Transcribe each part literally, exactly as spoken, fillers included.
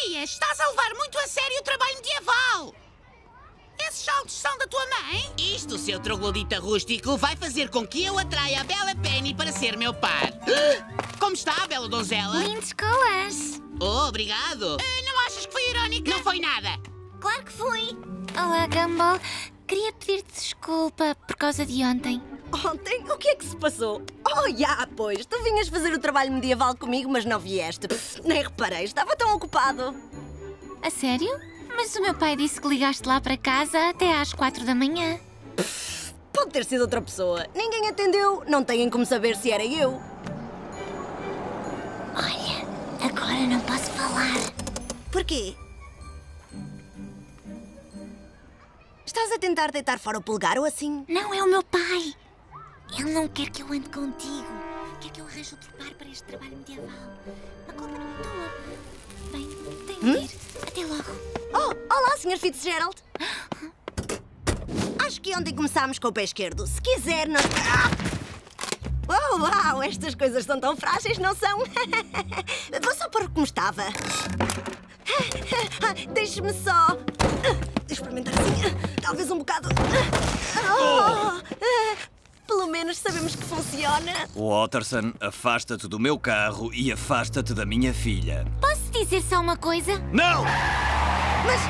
Fias, estás a levar muito a sério o trabalho medieval! Esses saltos são da tua mãe? Isto, seu troglodita rústico, vai fazer com que eu atraia a Bela Penny para ser meu par. Como está, bela donzela? Lindos colãs. Oh, obrigado. Uh, não achas que foi irónica? Não foi nada. Claro que fui. Olá, Gumball. Queria pedir-te desculpa por causa de ontem. Ontem? O que é que se passou? Oh, já, pois. Tu vinhas fazer o trabalho medieval comigo, mas não vieste. Nem reparei. Estava tão ocupado. A sério? Mas o meu pai disse que ligaste lá para casa até às quatro da manhã. Pode ter sido outra pessoa. Ninguém atendeu. Não têm como saber se era eu. Olha, agora não posso falar. Porquê? Estás a tentar deitar fora o polegar ou assim? Não, é o meu pai. Ele não quer que eu ande contigo. Quer que eu arranje outro par para este trabalho medieval. A culpa não é tua. Bem, tenho que hum? ir. Até logo. Oh, olá, senhor Fitzgerald. Acho que ontem começámos com o pé esquerdo. Se quiser, nós... Ah! Uau, uau, estas coisas são tão frágeis, não são? Vou só pôr como estava. Deixe-me só... experimentar assim. Talvez um bocado... Oh! Pelo menos sabemos que funciona. Watterson, afasta-te do meu carro e afasta-te da minha filha. Posso dizer só uma coisa? Não! Mas...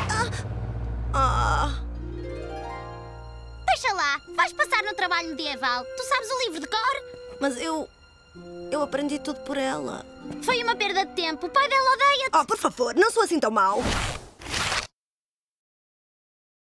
Ah, oh. Deixa lá, vais passar no trabalho medieval. Tu sabes o livro de cor? Mas eu... eu aprendi tudo por ela. Foi uma perda de tempo, o pai dela odeia-te. Oh, por favor, não sou assim tão mau.